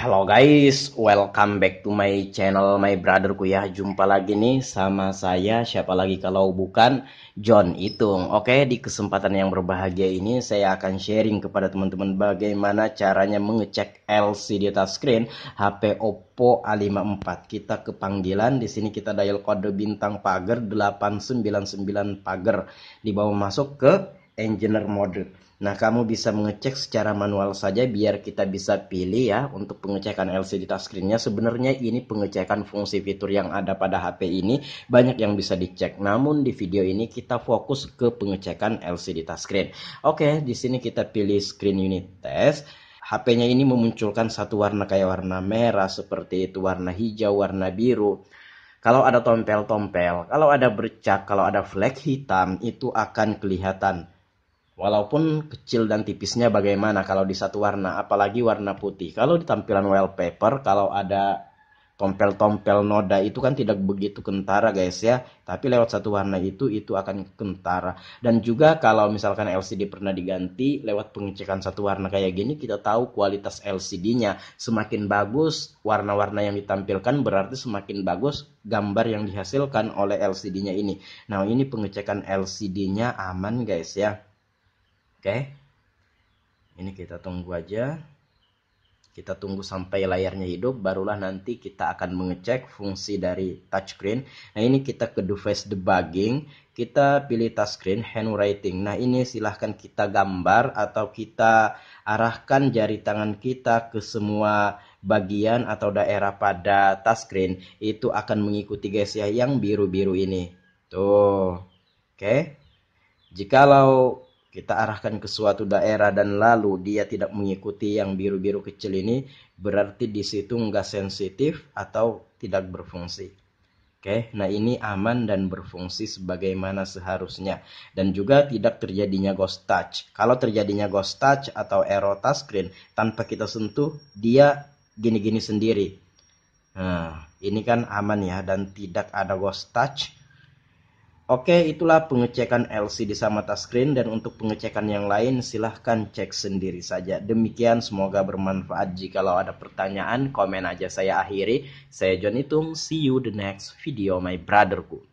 Hello guys, welcome back to my channel My Brotherku ya. Jumpa lagi nih sama saya, siapa lagi kalau bukan Jon Itung. Oke, di kesempatan yang berbahagia ini saya akan sharing kepada teman-teman bagaimana caranya mengecek LCD touchscreen HP Oppo A54. Kita ke panggilan, di sini kita dial kode bintang pagar 899 pagar, di bawah masuk ke engineer mode. Nah, kamu bisa mengecek secara manual saja biar kita bisa pilih ya untuk pengecekan LCD touchscreen-nya. Sebenarnya ini pengecekan fungsi fitur yang ada pada HP ini banyak yang bisa dicek. Namun di video ini kita fokus ke pengecekan LCD touchscreen. Oke, di sini kita pilih screen unit test. HP-nya ini memunculkan satu warna kayak warna merah seperti itu, warna hijau, warna biru. Kalau ada tompel-tompel, kalau ada bercak, kalau ada flek hitam itu akan kelihatan. Walaupun kecil dan tipisnya bagaimana kalau di satu warna, apalagi warna putih. Kalau di tampilan wallpaper, kalau ada tompel-tompel noda itu kan tidak begitu kentara guys ya. Tapi lewat satu warna itu akan kentara. Dan juga kalau misalkan LCD pernah diganti, lewat pengecekan satu warna kayak gini, kita tahu kualitas LCD-nya. Semakin bagus warna-warna yang ditampilkan, berarti semakin bagus gambar yang dihasilkan oleh LCD-nya ini. Nah, ini pengecekan LCD-nya aman guys ya. Oke, ini kita tunggu aja. Kita tunggu sampai layarnya hidup, barulah nanti kita akan mengecek fungsi dari touchscreen. Nah, ini kita ke device debugging, kita pilih touchscreen handwriting. Nah, ini silahkan kita gambar atau kita arahkan jari tangan kita ke semua bagian atau daerah pada touchscreen. Itu akan mengikuti guys ya, yang biru-biru ini. Tuh, oke. Jikalau kita arahkan ke suatu daerah dan lalu dia tidak mengikuti yang biru-biru kecil ini, berarti di situ nggak sensitif atau tidak berfungsi. Oke, nah ini aman dan berfungsi sebagaimana seharusnya. Dan juga tidak terjadinya ghost touch. Kalau terjadinya ghost touch atau error touchscreen tanpa kita sentuh, dia gini-gini sendiri. Nah, ini kan aman ya dan tidak ada ghost touch. Oke, itulah pengecekan LCD sama touchscreen, dan untuk pengecekan yang lain silahkan cek sendiri saja. Demikian, semoga bermanfaat. Jikalau ada pertanyaan, komen aja, saya akhiri. Saya Jon Itung, see you the next video My Brotherku.